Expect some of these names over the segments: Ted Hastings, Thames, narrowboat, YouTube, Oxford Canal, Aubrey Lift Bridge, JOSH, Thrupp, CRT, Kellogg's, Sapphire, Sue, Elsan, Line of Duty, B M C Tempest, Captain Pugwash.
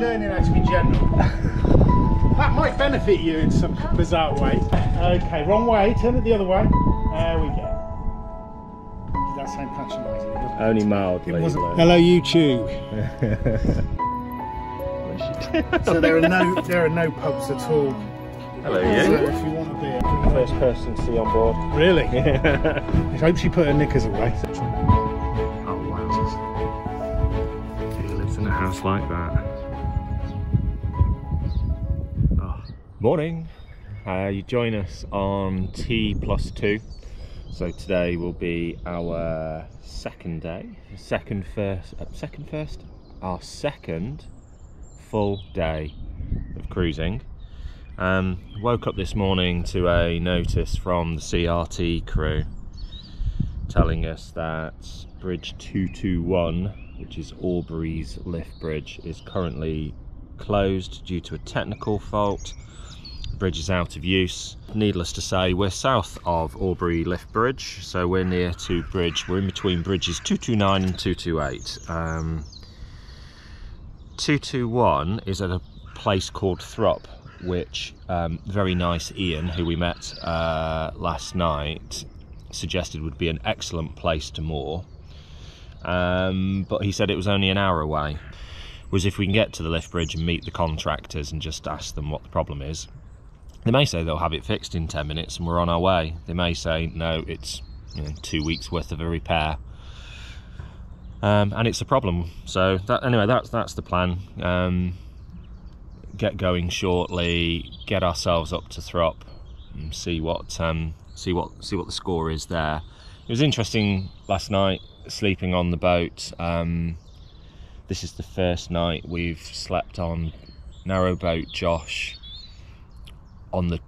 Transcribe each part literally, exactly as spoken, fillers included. learning how to be general. That might benefit you in some bizarre way. Okay, wrong way, turn it the other way. There we go. Did that sound patronising? Only mildly. It wasn't. Hello YouTube. So there are no there are no pubs at all. Hello you. So if you want a beer. First person to see on board. Really? Yeah. I hope she put her knickers away. Oh wow. Who lives in a house like that? Oh. Morning. Uh, you join us on T plus two. So today will be our second day, second first, uh, second first, our second full day of cruising. Um, woke up this morning to a notice from the C R T crew telling us that Bridge two two one, which is Aubrey's Lift Bridge, is currently closed due to a technical fault. Bridge is out of use. Needless to say, we're south of Aubrey Lift Bridge, so we're near to bridge, we're in between bridges two two nine and two two eight. Um, two two one is at a place called Thrupp, which um, very nice Ian, who we met uh, last night, suggested would be an excellent place to moor, um, but he said it was only an hour away. Was if we can get to the lift bridge and meet the contractors and just ask them what the problem is. They may say they'll have it fixed in ten minutes and we're on our way. They may say, no, it's you know, two weeks worth of a repair. Um, and it's a problem. So that, anyway, that's, that's the plan. Um, get going shortly, get ourselves up to Thrupp and see what, um, see, what, see what the score is there. It was interesting last night, sleeping on the boat. Um, this is the first night we've slept on narrowboat JOSH on the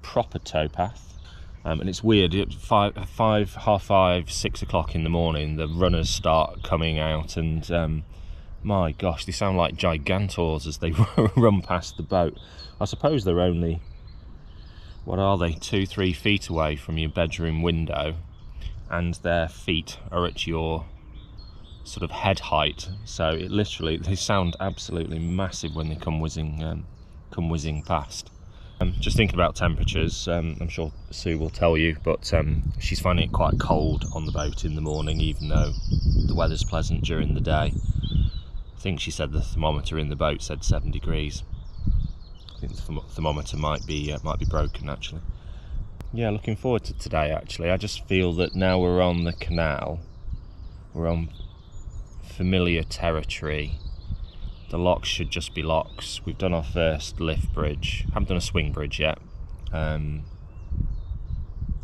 proper towpath, um, and it's weird. At five, five, half five, six o'clock in the morning, the runners start coming out, and um, my gosh, they sound like gigantors as they run past the boat. I suppose they're only, what are they, two, three feet away from your bedroom window, and their feet are at your sort of head height. So it literally, they sound absolutely massive when they come whizzing, um, come whizzing past. Um, just thinking about temperatures, um, I'm sure Sue will tell you, but um, she's finding it quite cold on the boat in the morning, even though the weather's pleasant during the day. I think she said the thermometer in the boat said seven degrees. I think the therm thermometer might be uh, might be broken actually. Yeah, looking forward to today actually. I just feel that now we're on the canal, we're on familiar territory. The locks should just be locks. We've done our first lift bridge. Haven't done a swing bridge yet. Um,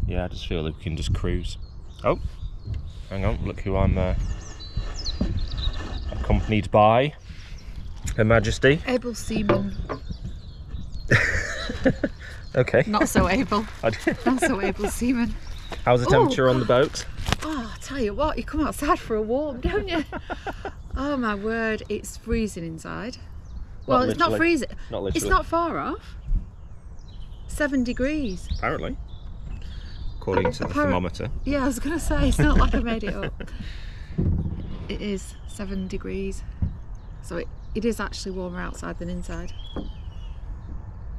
yeah, I just feel that we can just cruise. Oh, hang on, look who I'm uh, accompanied by. Her Majesty. Able Seaman. Okay. Not so able. Not so able Seaman. How's the temperature Ooh. on the boat? Oh, I tell you what, you come outside for a walk, don't you? Oh my word, it's freezing inside. Well, not it's not freezing. Not it's not far off. Seven degrees. Apparently. According uh, to apparent the thermometer. Yeah, I was going to say, it's not like I made it up. It is seven degrees. So it, it is actually warmer outside than inside.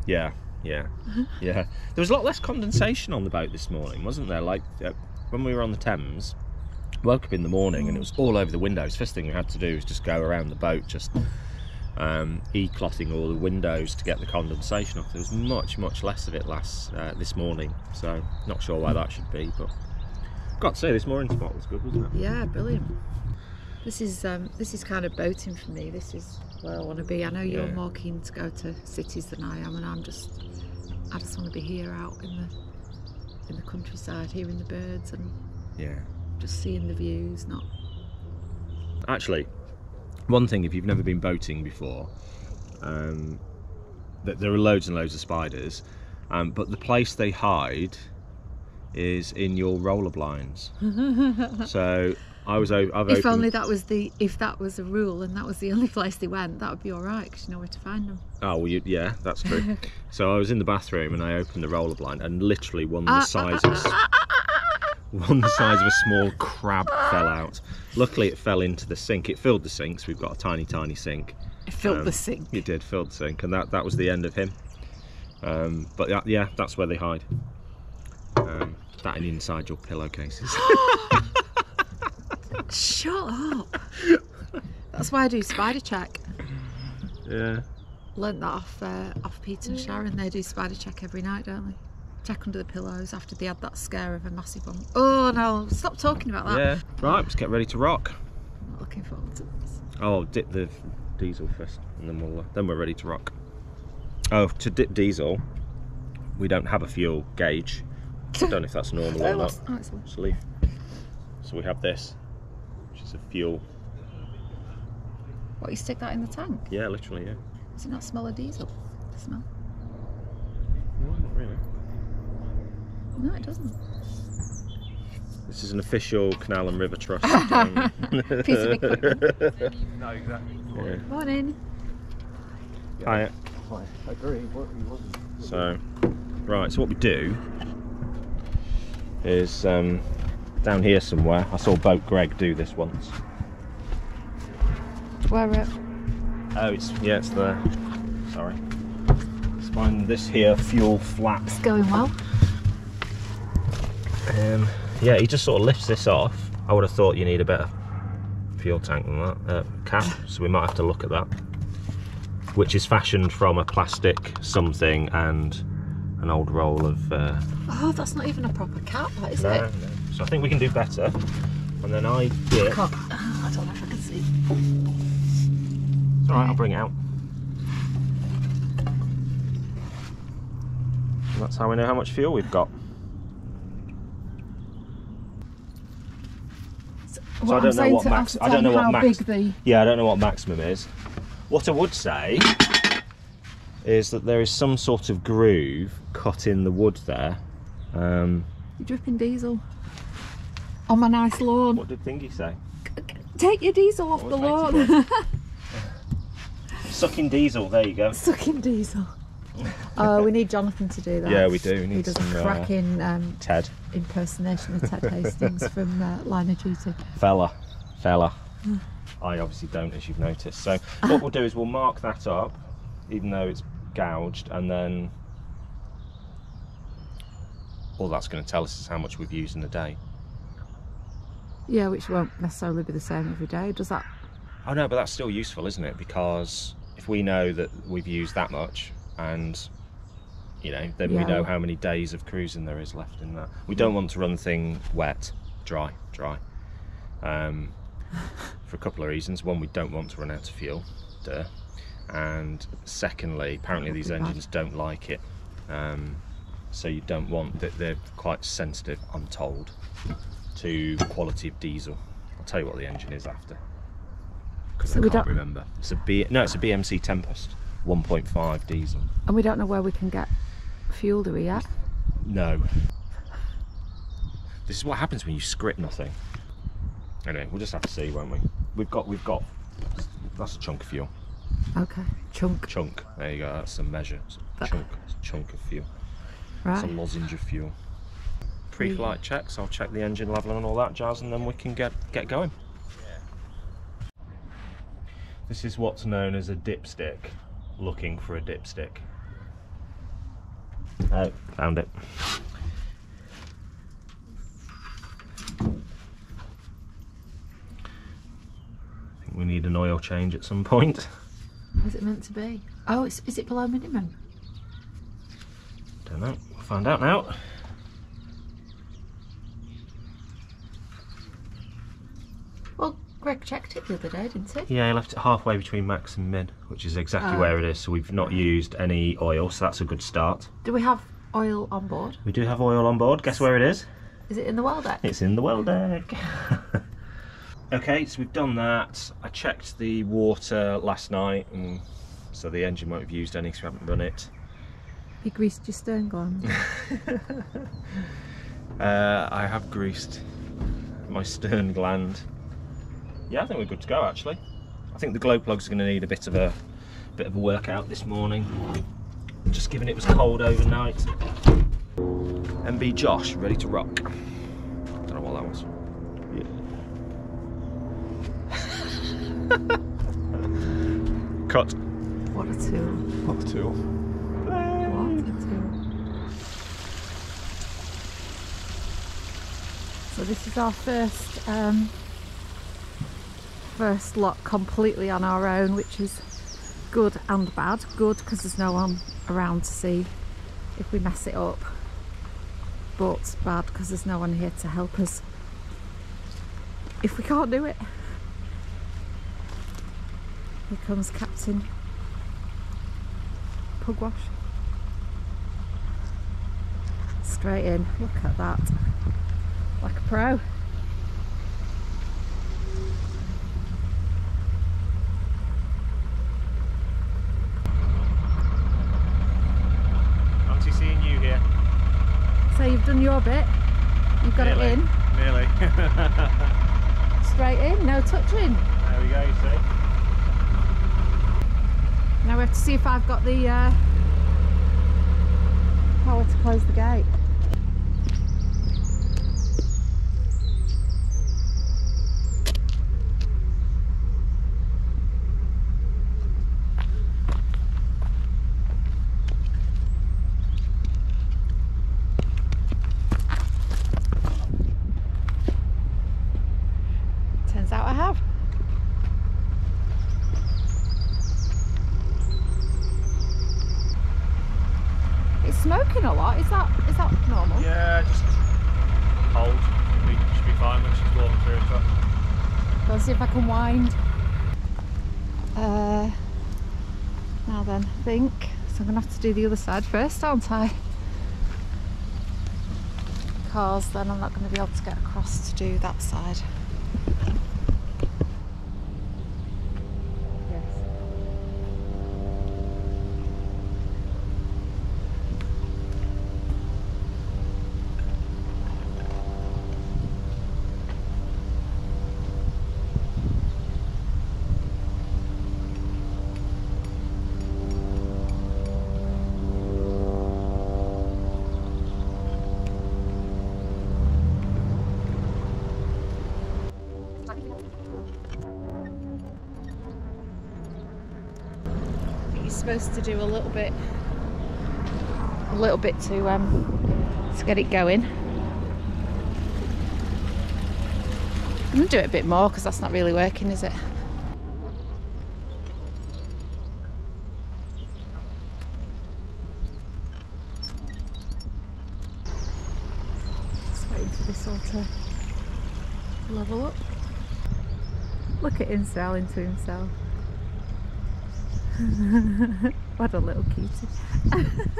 Yeah, yeah, yeah. There was a lot less condensation on the boat this morning, wasn't there? Like uh, when we were on the Thames, woke up in the morning and it was all over the windows. First thing we had to do was just go around the boat, just um, e-clothing all the windows to get the condensation off. There was much, much less of it last uh, this morning, so not sure why that should be, but I've got to say this morning spot was good, wasn't it? Yeah, brilliant. This is um, this is kind of boating for me. This is where I want to be. I know you're yeah. more keen to go to cities than I am, and I'm just I just want to be here out in the in the countryside, hearing the birds and yeah. just seeing the views, not... Actually, one thing, if you've never been boating before, um, that there are loads and loads of spiders, um, but the place they hide is in your roller blinds. So I was... I've opened... If only that was the... If that was a rule and that was the only place they went, that would be all right, because you know where to find them. Oh, well, you, yeah, that's true. So I was in the bathroom and I opened the roller blind and literally one of the uh, size uh, uh, of... Uh, uh, one the size of a small crab fell out. Luckily it fell into the sink. It filled the sinks. We've got a tiny tiny sink, It filled um, the sink. He did, filled the sink, and that, that was the end of him. Um, but that, yeah, that's where they hide. Um, that and inside your pillowcases. Shut up. That's why I do spider check. Yeah. Learned that off, uh, off Peter and Sharon. They do spider check every night, don't they? Check under the pillows after they had that scare of a massive one. Oh no, stop talking about that. Yeah, right, let's get ready to rock. I'm not looking forward to this. Oh, dip the diesel first and then we'll, uh, then we're ready to rock. Oh, to dip diesel, we don't have a fuel gauge. I don't know if that's normal or not. Oh, it's a leaf. So we have this, which is a fuel. What, you stick that in the tank? Yeah, literally, yeah. Does it not smell of diesel? The smell? No, not really. No, it doesn't. This is an official Canal and River Trust. um, Piece of equipment. No, exactly. Yeah. Morning. Yeah. Hiya. I agree. What, what, what, so, right, so what we do is um, down here somewhere. I saw Boat Greg do this once. Where it? Oh, it's, yeah, it's there. Sorry. Let's find this here fuel flap. It's going well. Um, yeah, he just sort of lifts this off. I would have thought you need a better fuel tank than that, uh, cap, so we might have to look at that. Which is fashioned from a plastic something and an old roll of... Uh... Oh, that's not even a proper cap, that is no, it? No. So I think we can do better. And then I dip... I, I don't know if I can see. It's alright, I'll bring it out. And that's how we know how much fuel we've got. So what I don't I'm know what max. I don't know what max. The... Yeah, I don't know what maximum is. What I would say is that there is some sort of groove cut in the wood there. Um, You're dripping diesel on my nice lawn. What did Thingy say? Take your diesel off the lawn. Sucking diesel. There you go. Sucking diesel. Oh, we need Jonathan to do that. Yeah, we do. We need he does some, a cracking uh, um, Ted impersonation of Ted Hastings from uh, Line of Duty. Fella, fella. Mm. I obviously don't, as you've noticed. So what we'll do is we'll mark that up, even though it's gouged, and then all that's going to tell us is how much we've used in a day. Yeah, which won't necessarily be the same every day, does that? Oh no, but that's still useful, isn't it? Because if we know that we've used that much, and you know, then yeah. we know how many days of cruising there is left in that. We don't want to run the thing wet, dry, dry. Um, for a couple of reasons. One, we don't want to run out of fuel, duh. And secondly, apparently these engines don't like it. Um, so you don't want that. They're quite sensitive, I'm told, to quality of diesel. I'll tell you what the engine is after, because so I can't remember. It's a B. No, it's a B M C Tempest. one point five diesel. And we don't know where we can get fuel, do we, yet? No. This is what happens when you script nothing. Anyway, we'll just have to see, won't we? We've got, we've got, that's a chunk of fuel. Okay, chunk. Chunk, there you go, that's a measure. It's a that... chunk, it's a chunk of fuel. Right. It's a lozenge of fuel. Pre-flight checks, I'll check the engine level and all that jazz, and then we can get, get going. Yeah. This is what's known as a dipstick. Looking for a dipstick. Oh, found it. I think we need an oil change at some point. Is it meant to be? Oh, it's, is it below minimum? Don't know. We'll find out now. Well, Greg checked it the other day, didn't he? Yeah, he left it halfway between max and mid, which is exactly oh. where it is. So we've not used any oil, so that's a good start. Do we have oil on board? We do have oil on board. Guess where it is? Is it in the well deck? It's in the well deck. Okay, so we've done that. I checked the water last night, and so the engine won't have used any, so we haven't run it. You greased your stern gland. uh, I have greased my stern gland. Yeah, I think we're good to go actually. I think the glow plug's going to need a bit of a bit of a workout this morning. Just given it was cold overnight. M B Josh, ready to rock. Don't know what that was. Yeah. cut. What a tool. What a tool. Play. What a tool. So this is our first um, first lot completely on our own, which is good and bad. Good because there's no one around to see if we mess it up, but bad because there's no one here to help us if we can't do it. Here comes Captain Pugwash. Straight in, look at that, like a pro. Fancy seeing you here. So you've done your bit, you've got nearly. It in. Nearly. Straight in, no touching. There we go, you see. Now we have to see if I've got the uh, power to close the gate. Turns out I have. Smoking a lot, is that is that normal? Yeah, just cold. Should be, should be fine when she's walking through it. But... Let's see if I can wind. Uh, now then, I think so. I'm gonna have to do the other side first, aren't I? Because then I'm not gonna be able to get across to do that side. Supposed to do a little bit a little bit to um to get it going. I'm gonna do it a bit more because that's not really working, is it? Just waiting for this all to level up. Look at him selling to himself. What a little cutie. I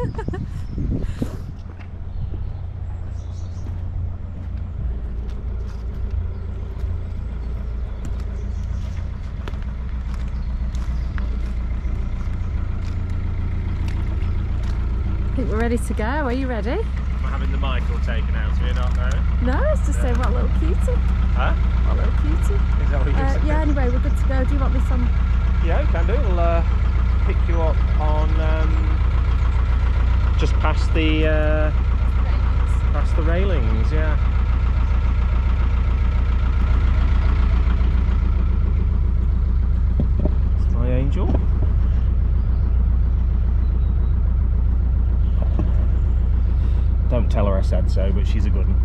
think we're ready to go. Are you ready? Am I having the mic all taken out? Are you not? No, no, it's just saying what a little cutie. Huh? What a little cutie. Is that what you're saying? Uh, yeah, anyway, we're good to go. Do you want this on? Yeah, you can do. We'll, uh... pick you up on um, just past the uh, past the railings, yeah. It's my angel. Don't tell her I said so, but she's a good one.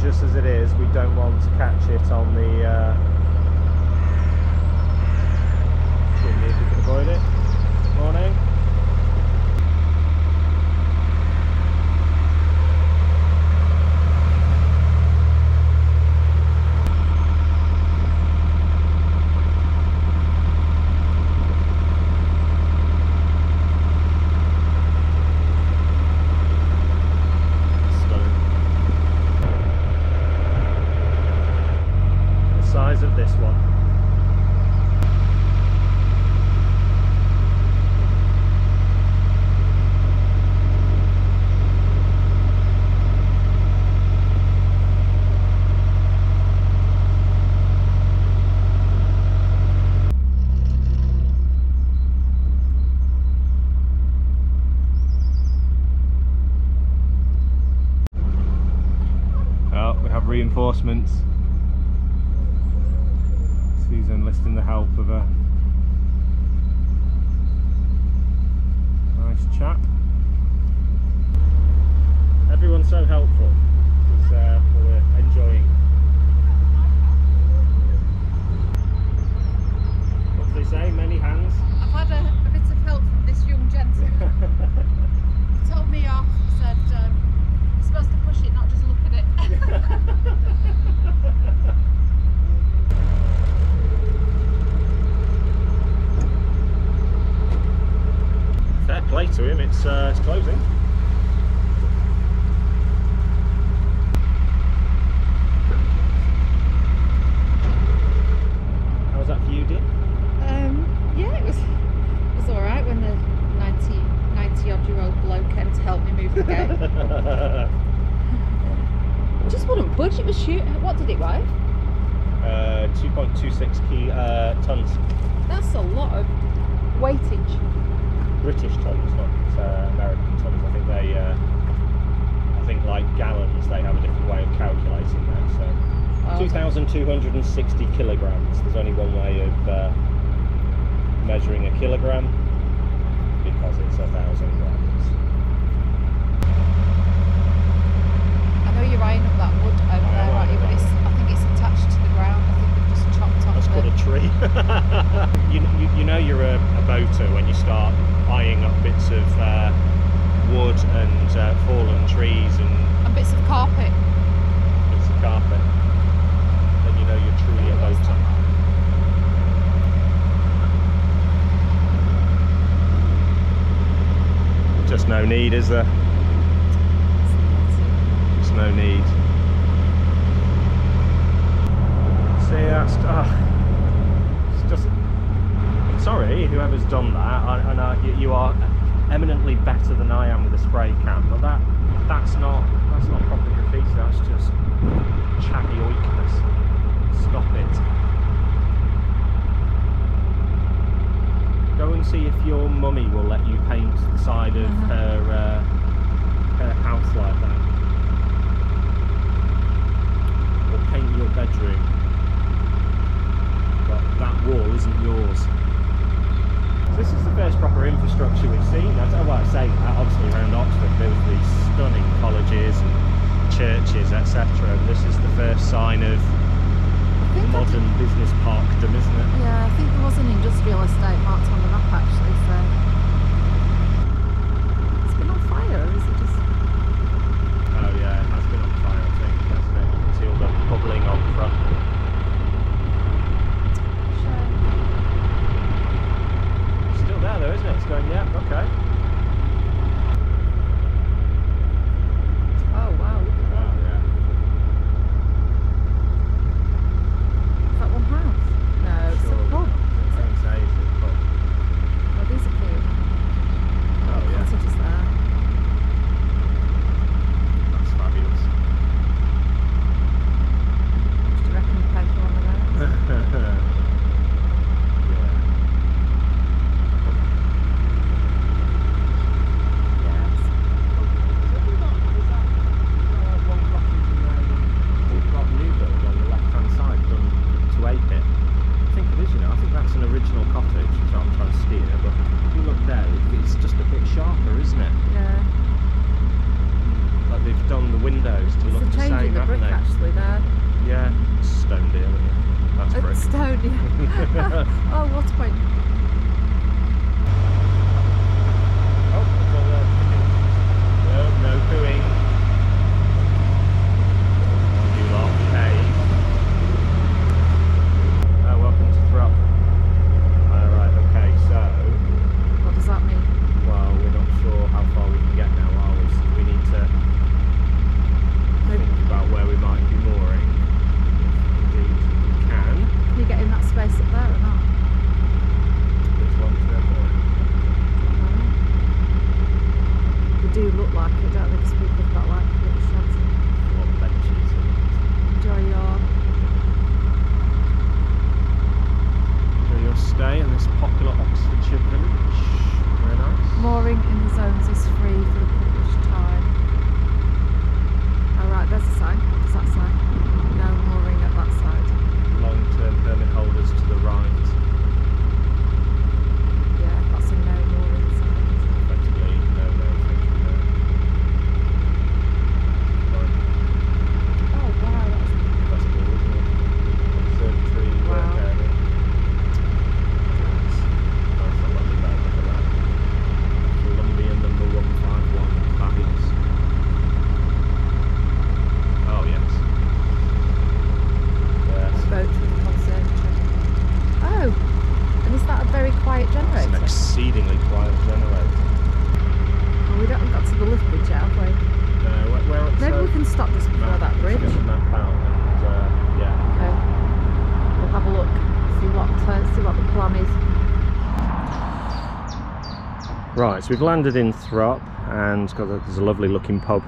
Just as it is, we don't want to catch it on the uh, chimney if we can avoid it. Morning. This one. reinforcements. She's enlisting the help of a nice chap. Everyone's so helpful. It's, uh, we're enjoying. What do they say? Many hands. I've had a, a bit of help from this young gentleman. He told me off. Said um, you're supposed to push it, not just look at it. Fair play to him. It's uh, it's closing. Budget was shoot. What did it weigh? Uh, two point two six key uh, tons. That's a lot of weightage. British tons, not uh, American tons. I think they, uh, I think like gallons, they have a different way of calculating that. So oh, two thousand two hundred sixty okay. kilograms. There's only one way of uh, measuring a kilogram because it's a thousand grams. You're eyeing up that wood over there, aren't you? But it's, I think it's attached to the ground. I think we've just chopped off. That's called a tree. you, you, you know you're a, a boater when you start eyeing up bits of uh, wood and uh, fallen trees and, and bits of carpet. Bits of carpet. Then you know you're truly a boater. Just no need, is there? No need. See, that's uh, it's just. I'm sorry, whoever's done that. I, I know you, you are eminently better than I am with a spray can, but that that's not that's not proper graffiti. That's just chabby oikness. Stop it. Go and see if your mummy will let you paint the side of her uh, her house like that. Paint your bedroom, but that wall isn't yours. So this is the first proper infrastructure we've seen. I don't know what I say, obviously around Oxford there was these stunning colleges and churches, et cetera. This is the first sign of modern business parkdom, isn't it? Yeah, I think there was an industrial estate marked on the map actually, so it's been on fire, or is it just? Oh yeah, it has been on fire, I think, hasn't it? Until the bubbling on front. Sure. It's still there though, isn't it? It's going, yeah, okay. Oh wow, look at that. Oh, yeah. Is that one house? No, it's sure. a pub. It's it? Say it's a pub. Oh, these are cute. Oh, oh yeah. Cottages there. stopped just before map, that bridge. Let's get the map out and, uh, yeah. Okay. We'll have a look, see what, uh, see what the plan is. Right, so we've landed in Thrupp and got a, there's a lovely looking pub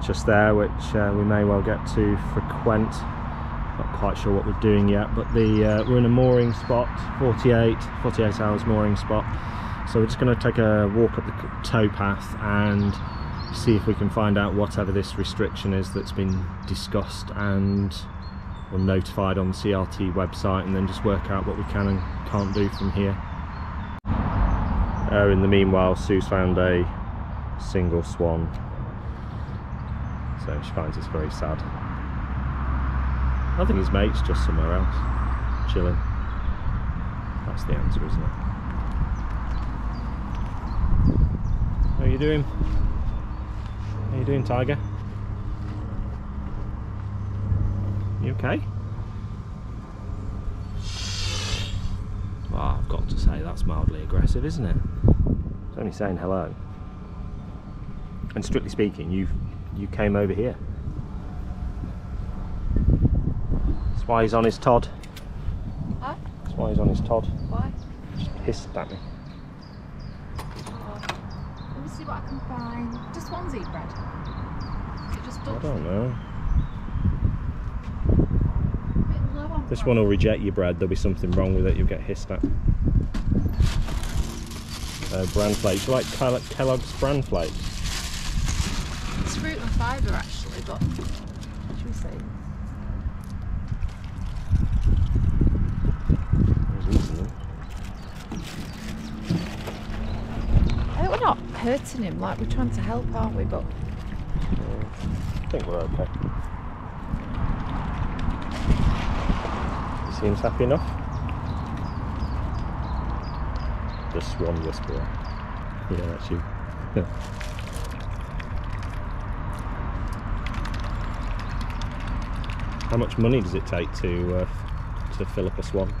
just there, which uh, we may well get to frequent. Not quite sure what we're doing yet, but the uh, we're in a mooring spot, forty-eight hours mooring spot. So we're just going to take a walk up the tow path and see if we can find out whatever this restriction is that's been discussed and or notified on the C R T website, and then just work out what we can and can't do from here. Uh, in the meanwhile, Sue's found a single swan, so she finds this very sad. I think his mate's just somewhere else, chilling. That's the answer, isn't it? How are you doing? How are you doing, Tiger? You okay? Well, I've got to say, that's mildly aggressive, isn't it? It's only saying hello. And strictly speaking, you you came over here. That's why he's on his Todd. Huh? That's why he's on his Todd. Why? Just hissed at me. Oh, let me see what I can find. Does swans eat bread? It just does. I don't know. A bit low on this bread. One will reject your bread. There'll be something wrong with it. You'll get hissed at. Uh, bran flakes. You like Kellogg's bran flakes? It's fruit and fibre actually, but should we see? Hurting him, like we're trying to help, aren't we? But I think we're okay. He seems happy enough. The swan whisperer. Yeah, that's you. How much money does it take to uh, to fill up a swan?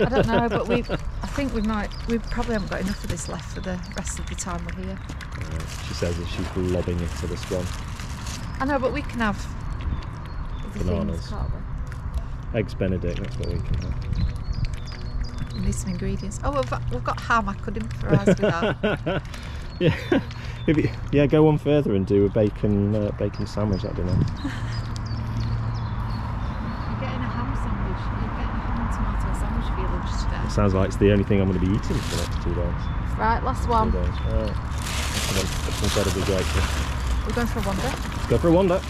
I don't know, but we I think we might we probably haven't got enough of this left for the rest of the time we're here. Right, she says as she's lobbing into the swan. I know, but we can have bananas, can't we? Eggs Benedict, that's what we can have. We need some ingredients. Oh, we've got, we've got ham. I could improvise with that. Yeah, you, yeah. Go one further and do a bacon uh, bacon sandwich. That'd be nice. Sounds like it's the only thing I'm going to be eating for the next two days. Right, last one. Two days. Right. That's incredibly grateful. We're going for a wander. Let's go for a wander.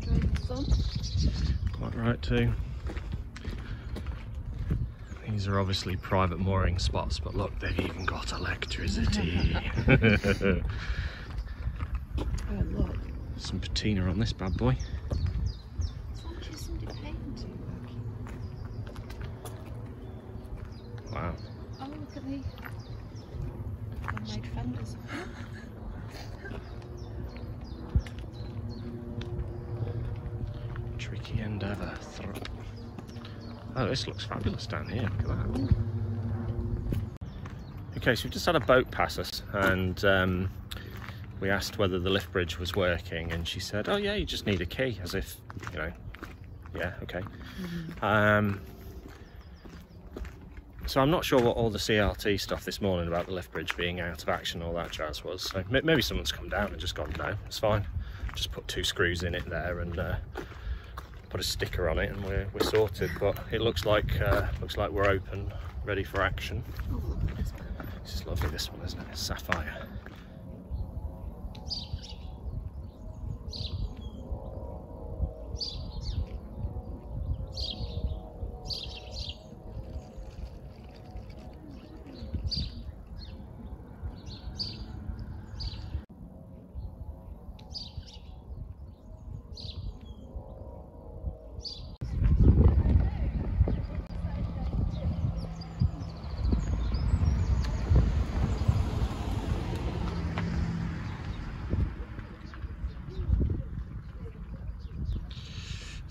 Enjoying the sun. Quite right too. These are obviously private mooring spots, but look, they've even got electricity. Oh look. Some patina on this bad boy. Wow. Oh, look at the handmade fenders. Tricky endeavour. Oh, this looks fabulous down here. Look at that. Okay, so we've just had a boat pass us, and um, we asked whether the lift bridge was working, and she said, "Oh yeah, you just need a key," as if, you know, yeah, okay. Mm-hmm. Um. So I'm not sure what all the C R T stuff this morning about the lift bridge being out of action, all that jazz was. So maybe someone's come down and just gone, no, it's fine. Just put two screws in it there and uh, put a sticker on it, and we're, we're sorted. But it looks like uh, looks like we're open, ready for action. This is lovely, this one, isn't it? It's Sapphire.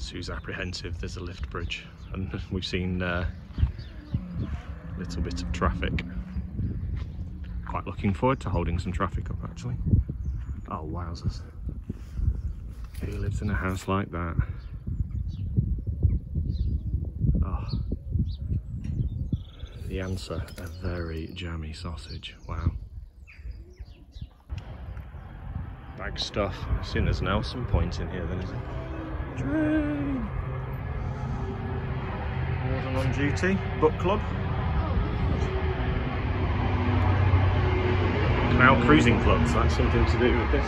Sue's apprehensive there's a lift bridge, and we've seen a uh, little bit of traffic. quite looking forward to holding some traffic up, actually. Oh, wowzers. Who lives in a house like that? Oh. The answer, a very jammy sausage. Wow. Bag stuff. I've seen there's an Elson point in here then, is it? Train! Warden on duty. Book club. Canal cruising clubs. That's something to do with this.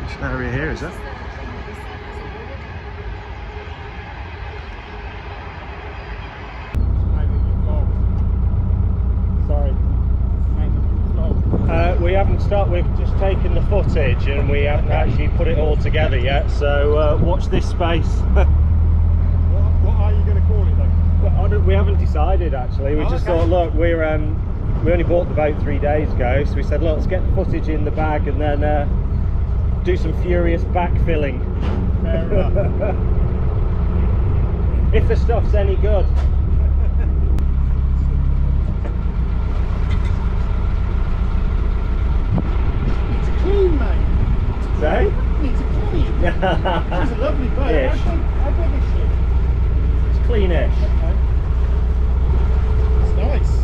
Which area here is that? Start with just taking the footage and we haven't actually put it all together yet, so uh, watch this space. what, what are you going to call it though? Well, we haven't decided actually, we oh, just okay. thought look, we're um, we only bought the boat three days ago, so we said look, let's get the footage in the bag and then uh, do some furious backfilling. Fair enough. If the stuff's any good. Sorry? Needs a clean. She's a lovely boat. Ish. How big is she? It's cleanish. Okay. It's nice.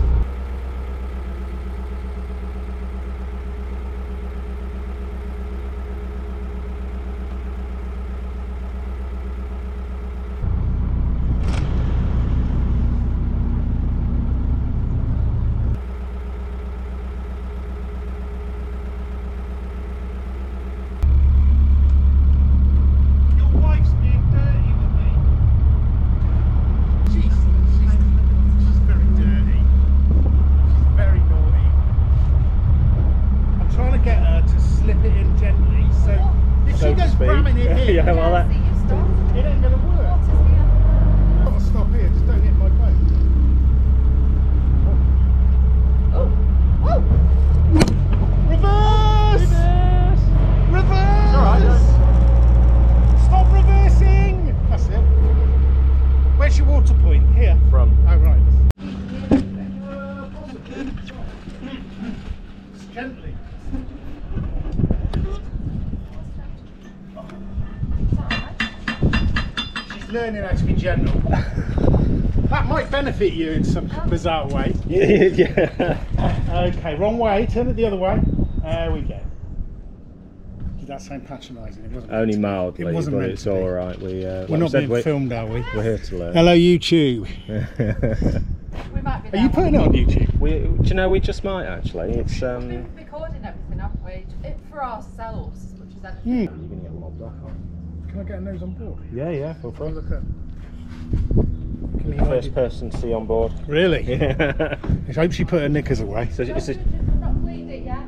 Learning how to be general. That might benefit you in some bizarre way. Yeah. Okay, wrong way. Turn it the other way. There we go. Did that sound patronising? It wasn't. Only mildly, it wasn't, but it's all right. We uh, we're not being filmed, are we? We're here to learn. Hello, YouTube. We might be. Are you putting it on YouTube? We, do you know, we just might actually. It's um. We're recording everything, aren't we? It, for ourselves, as much as anything. You're going to get lobbed off, aren't you? Can I get a nose on board? Yeah, yeah, feel free. Look at first person to see on board. Really? Yeah. I hope she put her knickers away. So it's a, not cleaned it yet.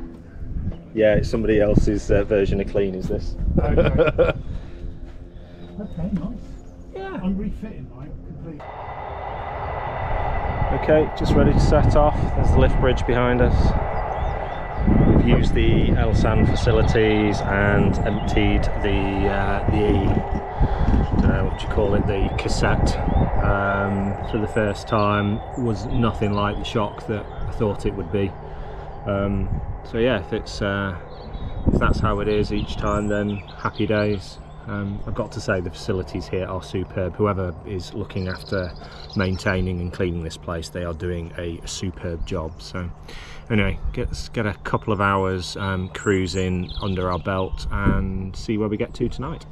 Yeah, it's somebody else's uh, version of clean, is this? Okay, okay, nice. Yeah. I'm refitting mine completely. Okay, just ready to set off. There's the lift bridge behind us. We've used the Elsan facilities and emptied the, uh, the I don't know what you call it, the cassette um, for the first time. Was nothing like the shock that I thought it would be. Um, so yeah, if, it's, uh, if that's how it is each time, then happy days. Um, I've got to say the facilities here are superb. Whoever is looking after maintaining and cleaning this place, they are doing a superb job. So anyway, get, get a couple of hours um, cruising under our belt and see where we get to tonight.